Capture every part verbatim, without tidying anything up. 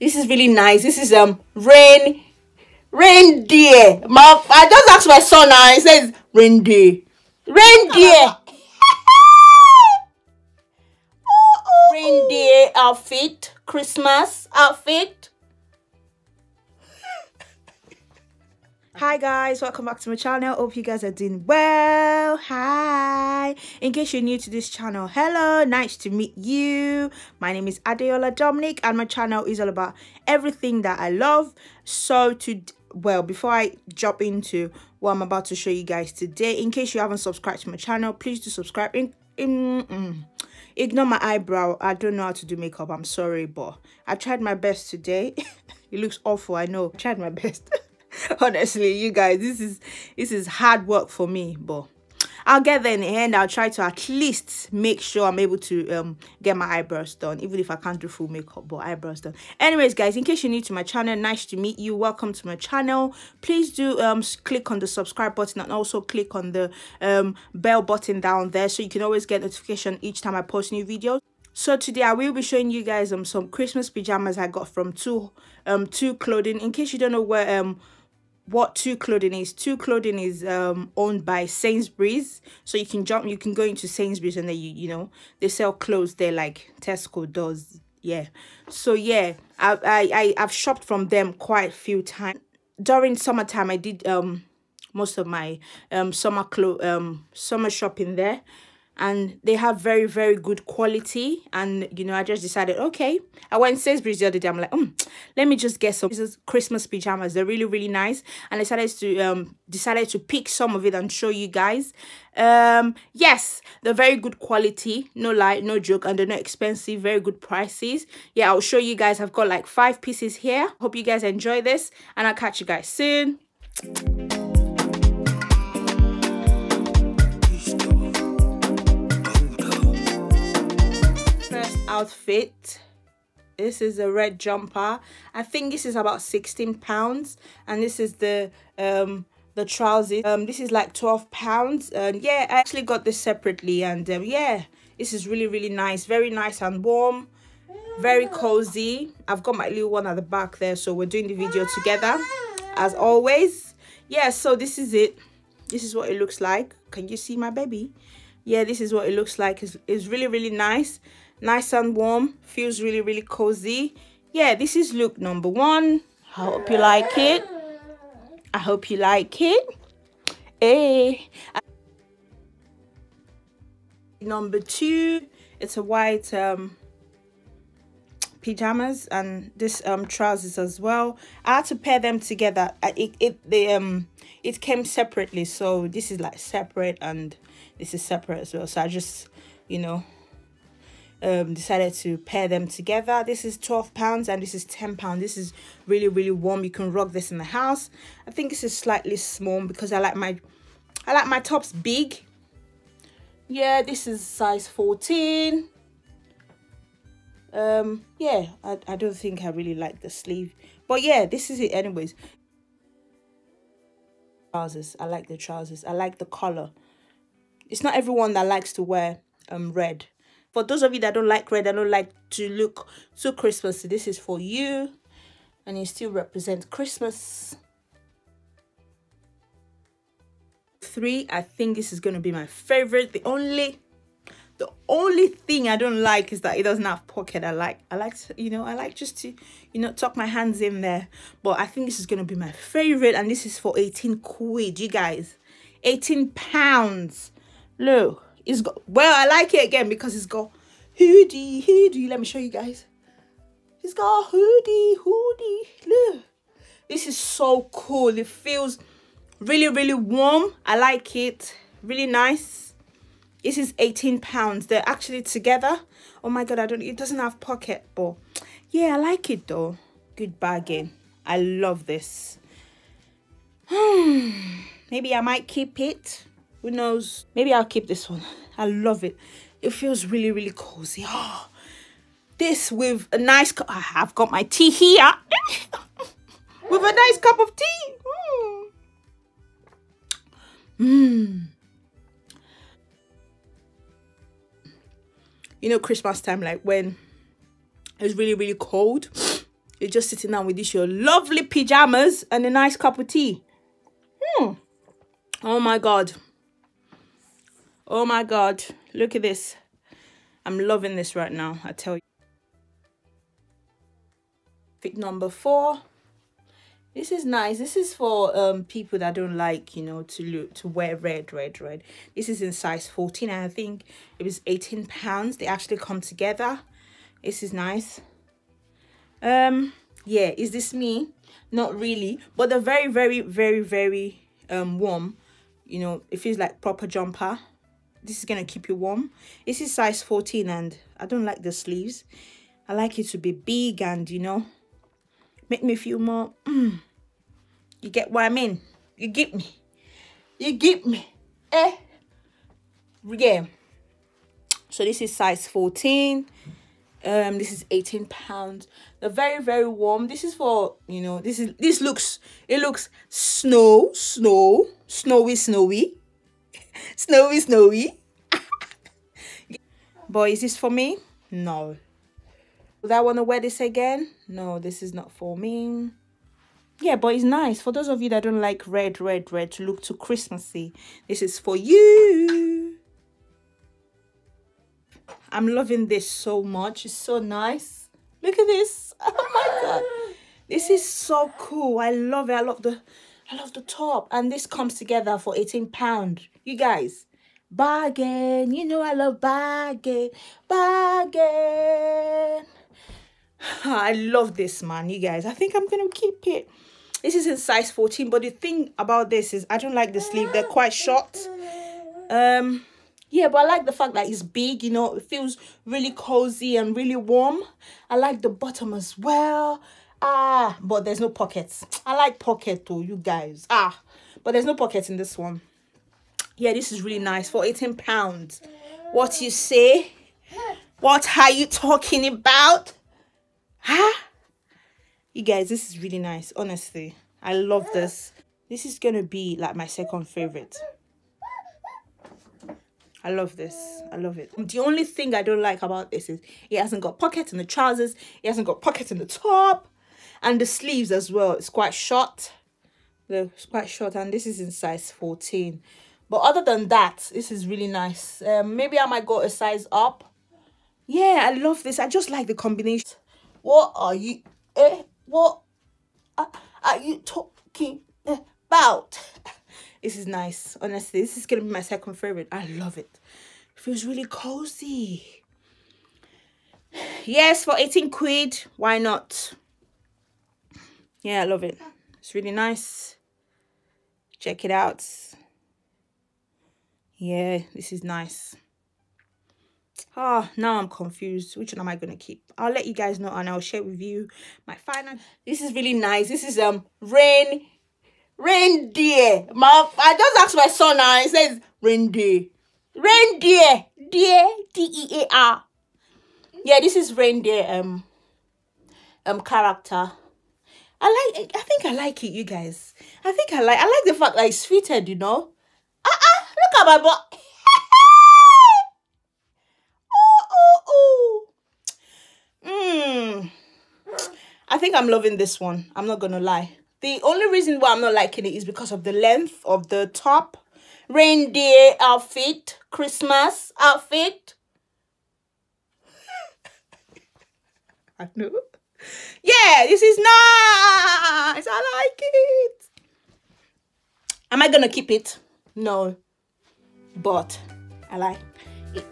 This is really nice. This is um rain reindeer. My I just asked my son now. He says reindeer. Reindeer. Reindeer outfit. Christmas outfit. Hi guys, welcome back to my channel. Hope you guys are doing well. Hi, in case you're new to this channel, hello, nice to meet you. My name is Adeola Dominic and my channel is all about everything that I love. So to well before I jump into what I'm about to show you guys today, in case you haven't subscribed to my channel, please do subscribe. in, in mm, ignore my eyebrow. I don't know how to do makeup, I'm sorry, but I tried my best today. It looks awful, I know. I tried my best. Honestly, you guys, this is this is hard work for me, but I'll get there in the end. I'll try to at least make sure I'm able to um get my eyebrows done, even if I can't do full makeup, but eyebrows done. Anyways, guys, in case you're new to my channel, nice to meet you. Welcome to my channel. Please do um click on the subscribe button and also click on the um bell button down there so you can always get notification each time I post new videos. So today I will be showing you guys um some Christmas pajamas I got from Tu um Tu Clothing. In case you don't know where um what Tu Clothing is, Tu Clothing is um owned by Sainsbury's, so you can jump you can go into Sainsbury's and then you you know they sell clothes there like Tesco does. Yeah, so yeah, I I, I I've shopped from them quite a few times during summertime. I did um most of my um summer clo um summer shopping there, and they have very very good quality. And you know, I just decided, okay, I went to Sainsbury's the other day. I'm like, mm, let me just get some Christmas pajamas. They're really really nice, and I decided to um decided to pick some of it and show you guys. Um yes, they're very good quality, no lie, no joke, and they're not expensive, very good prices. Yeah, I'll show you guys. I've got like five pieces here. Hope you guys enjoy this, and I'll catch you guys soon. Outfit, this is a red jumper. I think this is about sixteen pounds, and this is the um the trousers. Um this is like twelve pounds. And um, yeah, I actually got this separately, and um, yeah, this is really really nice, very nice and warm, very cozy. I've got my little one at the back there, so we're doing the video together as always. Yeah, so this is it. This is what it looks like. Can you see my baby? Yeah, this is what it looks like. It's, it's really really nice, nice and warm, feels really really cozy. Yeah, this is look number one. I hope you like it. I hope you like it. Hey, number two, it's a white um pajamas and this um trousers as well. I had to pair them together. It, it they um it came separately, so this is like separate and this is separate as well, so I just you know um decided to pair them together. This is twelve pounds and this is ten pounds. This is really really warm. You can rock this in the house. I think this is slightly small because i like my i like my tops big. Yeah, this is size fourteen. Um yeah, i, I don't think I really like the sleeve, but yeah, this is it. Anyways, trousers, I like the trousers, I like the color. It's not everyone that likes to wear um red. For those of you that don't like red, I don't like to look so Christmassy, this is for you, and you still represent Christmas. Three, I think this is going to be my favorite. The only, the only thing I don't like is that it doesn't have pocket. I like, I like, to, you know, I like just to, you know, tuck my hands in there. But I think this is going to be my favorite, and this is for eighteen quid, you guys, eighteen pounds. Look. It's got, well, I like it again because it's got hoodie, hoodie. Let me show you guys. It's got hoodie, hoodie. Look, this is so cool. It feels really, really warm. I like it. Really nice. This is eighteen pounds. They're actually together. Oh my god, I don't. It doesn't have pocket, but yeah, I like it though. Good bargain. I love this. Maybe I might keep it. Who knows? Maybe I'll keep this one. I love it. It feels really really cozy. Oh, this with a nice cup. I've got my tea here with a nice cup of tea. Mm. You know, Christmas time, like when it's really really cold, You're just sitting down with this, your lovely pyjamas and a nice cup of tea. Hmm. Oh, my God. Oh, my God. Look at this. I'm loving this right now, I tell you. Pick number four. This is nice. This is for um, people that don't like, you know, to look, to wear red, red, red. This is in size fourteen. And I think it was eighteen pounds. They actually come together. This is nice. Um, yeah, is this me? Not really. But they're very, very, very, very um, warm. You know, it feels like proper jumper. This is going to keep you warm. This is size fourteen and I don't like the sleeves. I like it to be big and, you know, make me feel more... Mm. You get what I mean? You get me? You get me? Eh? Yeah. So this is size fourteen. Um, this is eighteen pounds. They're very, very warm. This is for, you know, this is this looks, it looks snow, snow, snowy, snowy, snowy, snowy. Boy, is this for me? No. Would I want to wear this again? No, this is not for me. Yeah, but it's nice. For those of you that don't like red, red, red, to look too Christmassy, this is for you. I'm loving this so much. It's so nice. Look at this. Oh my God. This is so cool. I love it. I love the I love the top. And this comes together for eighteen pounds. You guys. Bargain. You know I love bargain. Bargain. I love this, man. You guys, I think I'm gonna keep it. This is in size fourteen, but the thing about this is I don't like the sleeve. They're quite short. Um yeah, but I like the fact that it's big, you know. It feels really cozy and really warm. I like the bottom as well. Ah, but there's no pockets. I like pocket though, you guys. Ah, but there's no pockets in this one. Yeah, this is really nice for eighteen pounds. What you say? What are you talking about? Huh? You guys, this is really nice. Honestly, I love this. This is gonna be like my second favorite. I love this. I love it. The only thing I don't like about this is it hasn't got pockets in the trousers. It hasn't got pockets in the top, and the sleeves as well. It's quite short. It's quite short, and this is in size fourteen. But other than that, this is really nice. Um, maybe I might go a size up. Yeah, I love this. I just like the combination. What are you, eh, what are, are you talking about? This is nice, honestly. This is going to be my second favourite. I love it. It feels really cosy. Yes, for eighteen quid, why not? Yeah, I love it. It's really nice. Check it out. Yeah, this is nice. Ah, oh, now I'm confused. Which one am I going to keep? I'll let you guys know and I'll share with you my final. This is really nice. This is um rain reindeer. My I just asked my son now and it says reindeer. Reindeer. Deer D E A R. Yeah, this is reindeer um um character. I like I think I like it, you guys. I think I like I like the fact that it's fitted, you know. Uh-uh, look at my butt. Mm. I think I'm loving this one. I'm not gonna lie. The only reason why I'm not liking it is because of the length of the top. Reindeer outfit, Christmas outfit. I know. Yeah, this is nice. I like it. Am I gonna keep it? No, but I like it.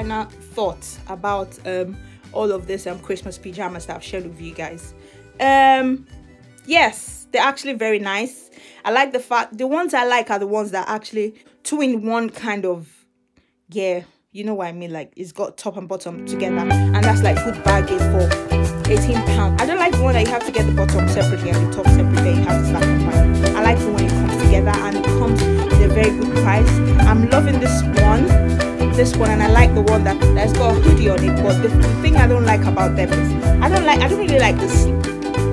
final thoughts about um all of this um Christmas pajamas that I've shared with you guys. Um yes, they're actually very nice. I like the fact the ones I like are the ones that are actually two in one kind of, yeah, you know what I mean, like it's got top and bottom together, and that's like good bargain for eighteen pounds. I don't like the one that you have to get the bottom separately and the top separately, you have to stack them up. I like the one it comes together and it comes at a very good price. I'm loving this one, this one, and I like the one that, that's got a hoodie on it. But the, the thing I don't like about them is I don't like, I don't really like the sleep.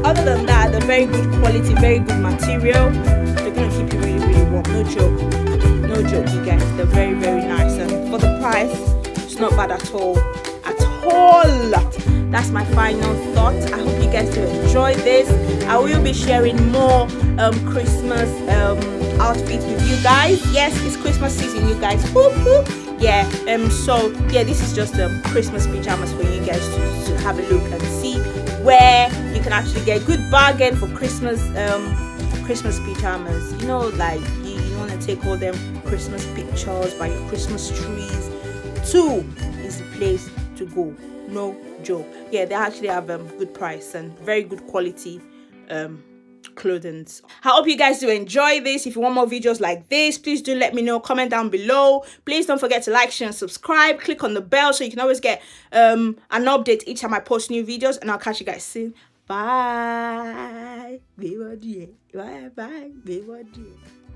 Other than that, they're very good quality, very good material. They're going to keep you really, really warm. No joke, no joke, you guys. They're very, very nice. And for the price, it's not bad at all, at all. That's my final thought. I hope you guys do enjoy this. I will be sharing more um, Christmas um, outfits with you guys. Yes, it's Christmas season, you guys. Whoop, whoop. Yeah, um, so yeah, this is just um, Christmas pajamas for you guys to, to have a look and see where you can actually get a good bargain for Christmas um, Christmas pajamas. You know, like you, you want to take all them Christmas pictures by your Christmas trees. Two is the place to go. No joke. Yeah, they actually have um good price and very good quality um clothing. I hope you guys do enjoy this. If you want more videos like this, please do let me know. Comment down below. Please don't forget to like, share and subscribe. Click on the bell so you can always get um an update each time I post new videos, and I'll catch you guys soon. Bye. Bye. Bye.